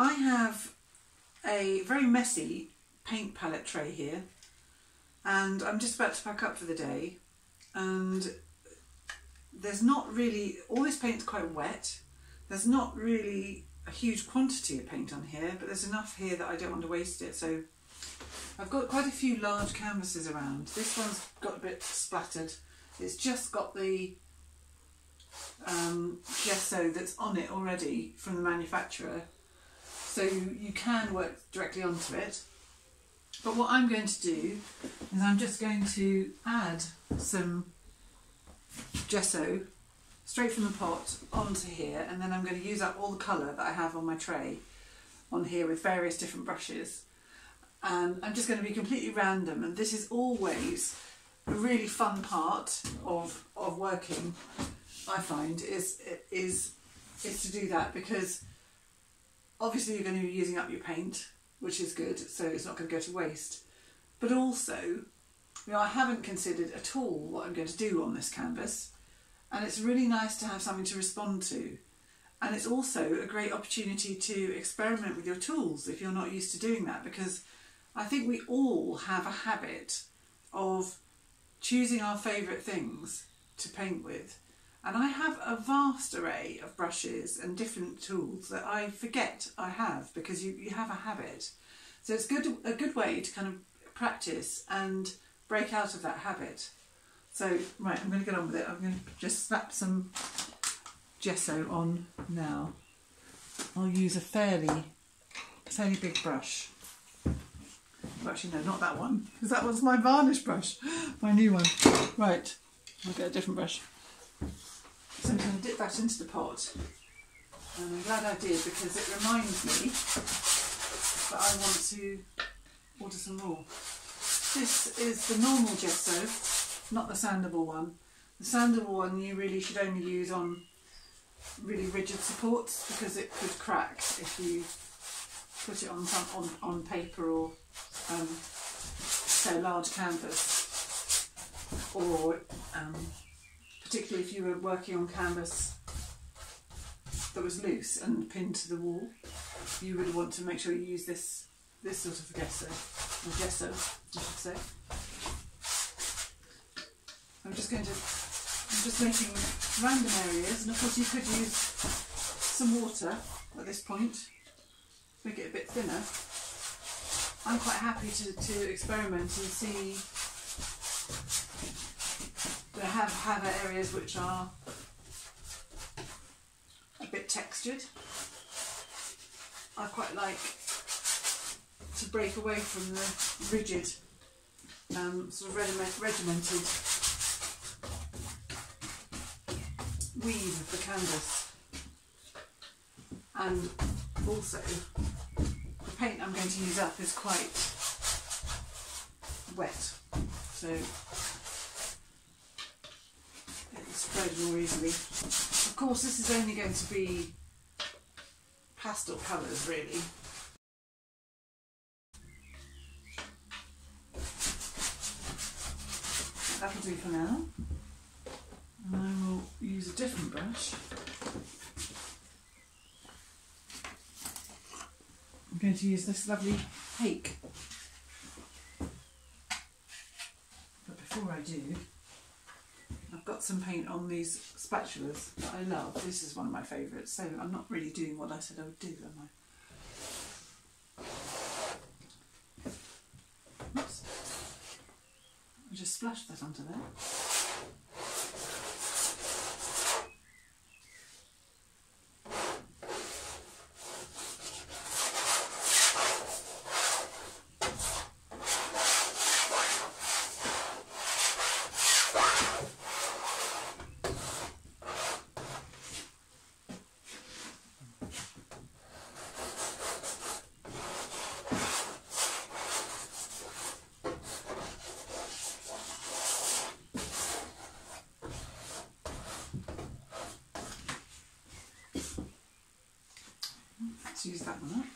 I have a very messy paint palette tray here, and I'm just about to pack up for the day, and there's not really, all this paint's quite wet, there's not really a huge quantity of paint on here, but there's enough here that I don't want to waste it. So I've got quite a few large canvases around. This one's got a bit splattered. It's just got the gesso that's on it already from the manufacturer, so you can work directly onto it. But what I'm going to do is I'm just going to add some gesso straight from the pot onto here, and then I'm going to use up all the colour that I have on my tray on here with various different brushes. And I'm just going to be completely random, and this is always a really fun part of working, I find, is to do that, because obviously you're going to be using up your paint, which is good, so it's not going to go to waste. But also, you know, I haven't considered at all what I'm going to do on this canvas, and it's really nice to have something to respond to. And it's also a great opportunity to experiment with your tools if you're not used to doing that, because I think we all have a habit of choosing our favourite things to paint with. And I have a vast array of brushes and different tools that I forget I have, because you have a habit. So it's good, a good way to kind of practice and break out of that habit. So, right, I'm going to get on with it. I'm going to just slap some gesso on now. I'll use a fairly big brush. Well, actually, no, not that one, because that was my varnish brush, my new one. Right, I'll get a different brush. So I'm going to dip that into the pot, and I'm glad I did, because it reminds me that I want to order some more. This is the normal gesso, not the sandable one. The sandable one you really should only use on really rigid supports, because it could crack if you put it on paper or say a large canvas, or particularly if you were working on canvas that was loose and pinned to the wall. You would want to make sure you use this sort of gesso, I should say. I'm just making random areas, and of course you could use some water at this point, make it a bit thinner. I'm quite happy to experiment and see. I have areas which are a bit textured. I quite like to break away from the rigid, sort of regimented weave of the canvas. And also, the paint I'm going to use up is quite wet, so spread more easily. Of course, this is only going to be pastel colours, really. That'll do for now. And I will use a different brush. I'm going to use this lovely hake. But before I do, I've got some paint on these spatulas that I love. This is one of my favourites, so I'm not really doing what I said I would do, am I? Oops. I just splashed that onto there. Let's use that one up.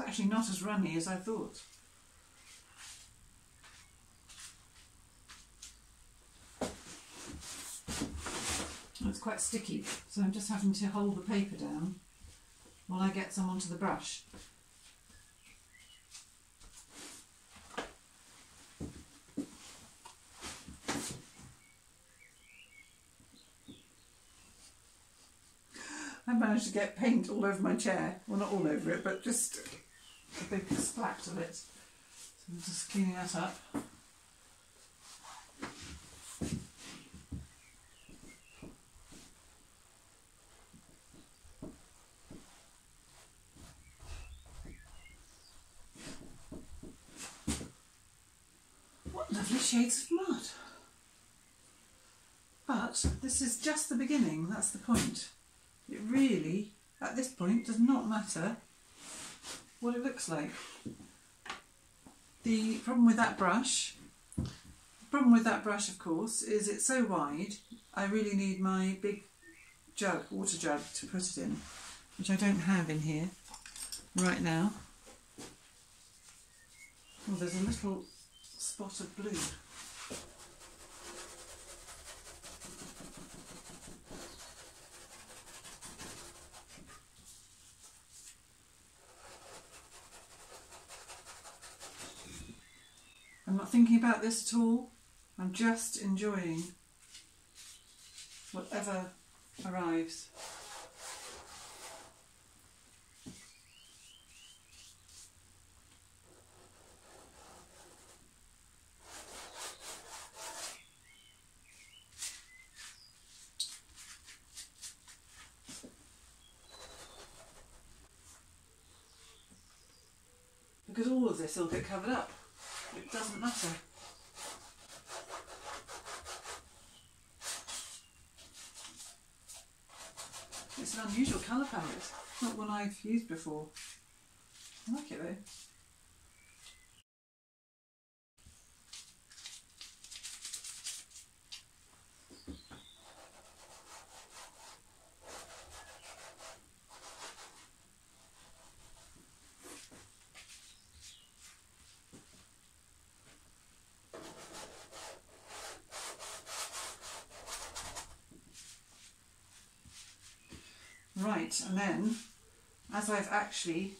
It's actually not as runny as I thought. It's quite sticky, so I'm just having to hold the paper down while I get some onto the brush. I managed to get paint all over my chair. Well, not all over it, but just a big splat of it. So I'm just cleaning that up. What lovely shades of mud. But this is just the beginning, that's the point. It really, at this point, does not matter what it looks like. The problem with that brush, of course, is it's so wide, I really need my big jug, water jug, to put it in, which I don't have in here right now. Well, there's a little spot of blue. I'm not thinking about this at all, I'm just enjoying whatever arrives. Because all of this will get covered up. It doesn't matter. It's an unusual colour palette, not one I've used before. I like it though. Right, and then, as I've actually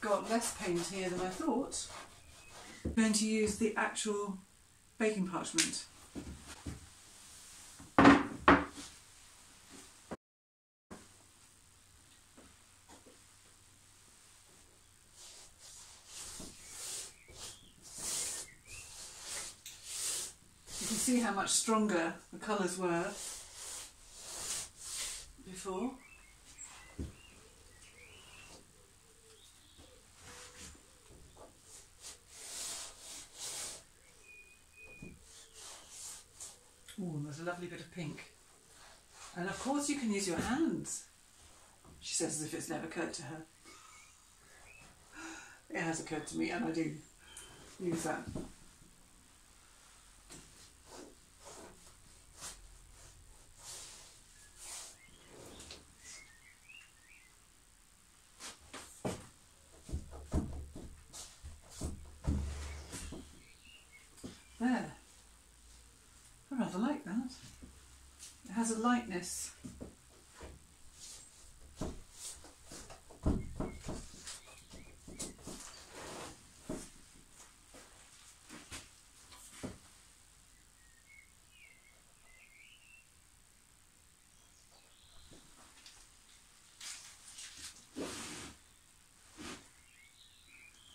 got less paint here than I thought, I'm going to use the actual baking parchment. You can see how much stronger the colours were before. Oh, there's a lovely bit of pink. And of course you can use your hands, she says, as if it's never occurred to her. It has occurred to me, and I do use that. There, I rather like that. It has a lightness.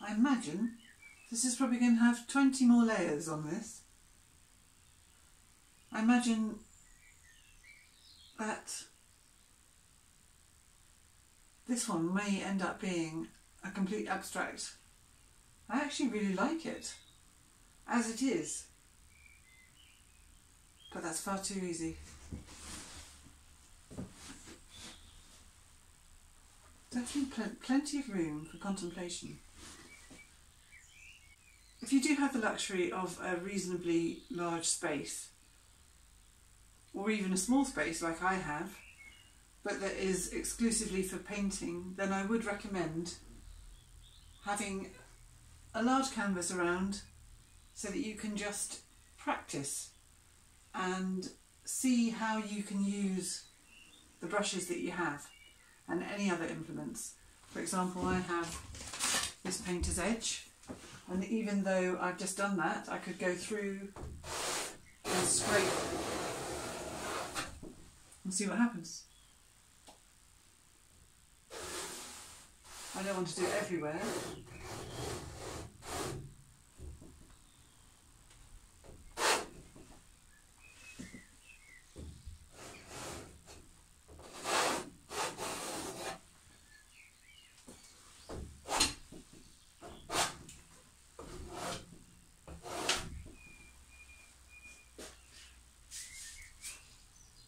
I imagine this is probably going to have 20 more layers on this. I imagine that this one may end up being a complete abstract. I actually really like it, as it is. But that's far too easy. Definitely plenty of room for contemplation. If you do have the luxury of a reasonably large space, or even a small space like I have, but that is exclusively for painting, then I would recommend having a large canvas around so that you can just practice and see how you can use the brushes that you have and any other implements. For example, I have this painter's edge, and even though I've just done that, I could go through and scrape and see what happens. I don't want to do it everywhere.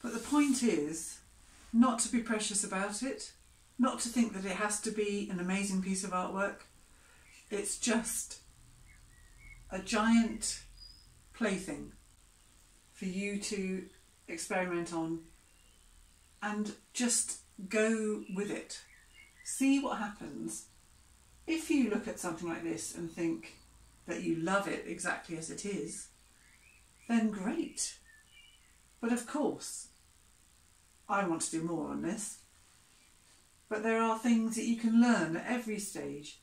But the point is not to be precious about it. Not to think that it has to be an amazing piece of artwork. It's just a giant plaything for you to experiment on and just go with it. See what happens. If you look at something like this and think that you love it exactly as it is, then great. But of course, I want to do more on this. But there are things that you can learn at every stage.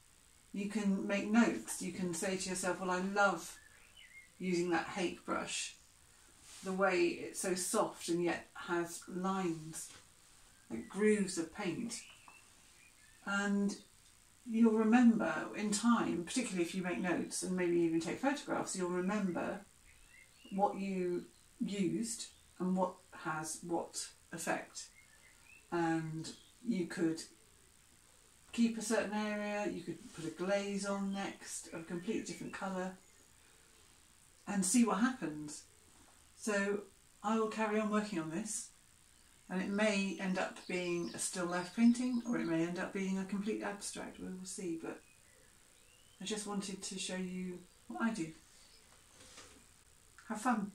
You can make notes, you can say to yourself, well, I love using that hake brush, the way it's so soft and yet has lines, like grooves of paint. And you'll remember in time, particularly if you make notes and maybe even take photographs, you'll remember what you used and what has what effect. And you could keep a certain area, you could put a glaze on next, of a completely different colour, and see what happens. So I will carry on working on this, and it may end up being a still life painting, or it may end up being a complete abstract, we will see, but I just wanted to show you what I do. Have fun!